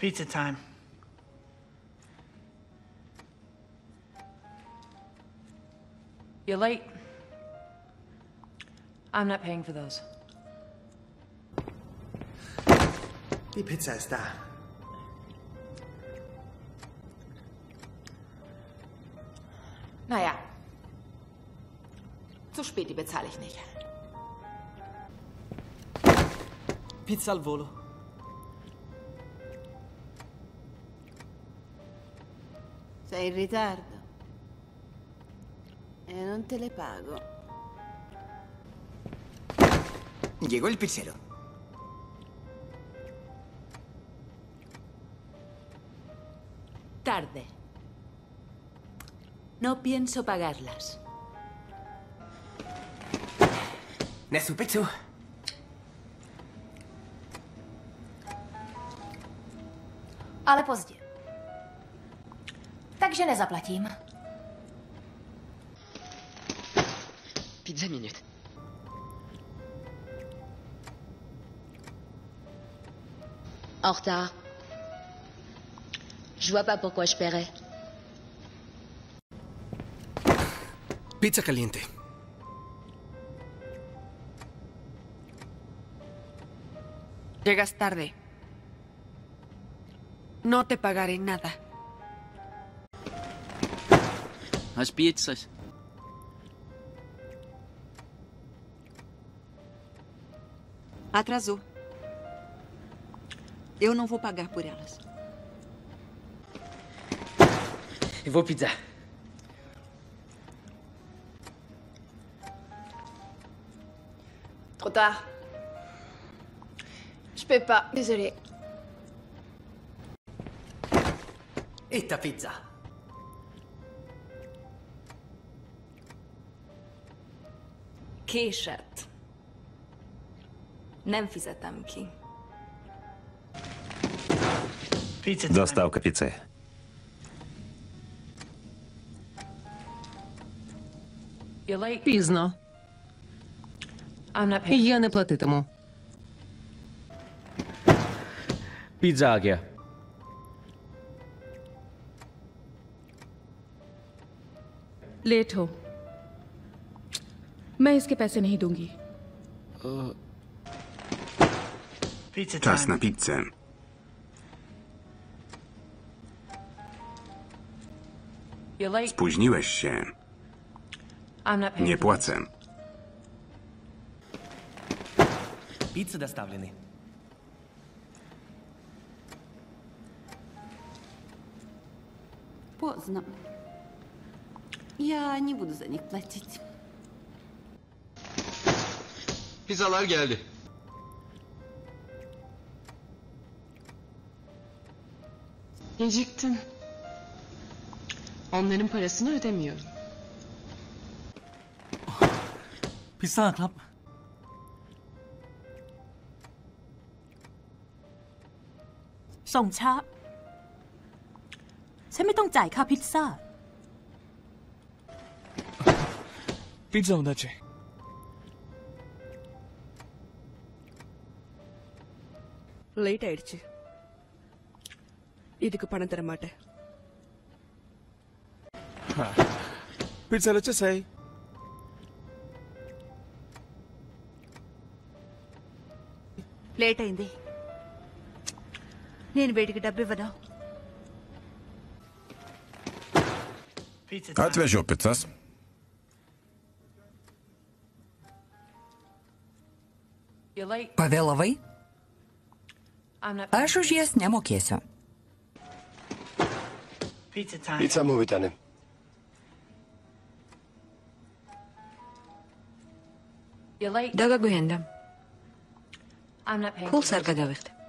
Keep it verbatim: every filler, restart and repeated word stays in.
Pizza time. You're late. I'm not paying for those. Die Pizza ist da. Naja. Zu spät, die bezahle ich nicht. Pizza al volo. Sei in ritardo. E non te le pago. Llegó el pizzero. Tarde. No pienso pagarlas. Nezupechu. Ale pozdě. Takže nezaplatím. Pizza minut. En retard. Je vois pas pourquoi je paierais. Pizza caliente. Llegas tarde. No te pagaré nada. Las pizzas. Atrasou. Eu não vou pagar por elas. Eu vou pizza. Trop tard. Je peux pas, désolé. Et ta pizza. Késett. Nem fizetem ki. Доставка пиццы. Пізно. Я не платитиму. Пізагі. Late हो. मैं इसके पैसे नहीं दूंगी. Czas na pizzę. Spóźniłeś się. Nie płacę. Pizza dostawlony. Поздно. Я не буду за них платить. Pizzalar geldi. Geciktin. Onların parasını ödemiyorum. Pizza Club. Song cha. ฉันไม่ต้องจ่ายค่าพิซซ่า Pizza on the check. Late ayıcı. İdikku panam taramatay. Pizza lo chesay. Late ayindi. Nenu vediki dabbu ivvanu. Atvež jau pizzas. Pavėlavai? Aš už jas nemokėsiu. Pizza mūvytane. Daga guhendam. Pulsarga davėkti.